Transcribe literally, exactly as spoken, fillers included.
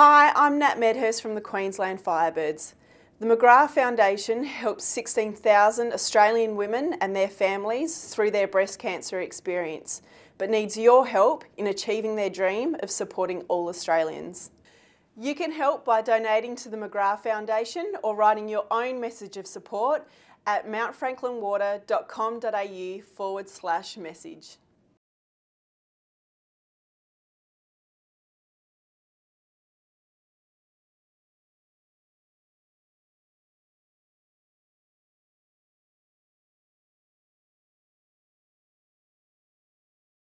Hi, I'm Nat Medhurst from the Queensland Firebirds. The McGrath Foundation helps sixteen thousand Australian women and their families through their breast cancer experience, but needs your help in achieving their dream of supporting all Australians. You can help by donating to the McGrath Foundation or writing your own message of support at mount franklin water dot com dot a u forward slash message.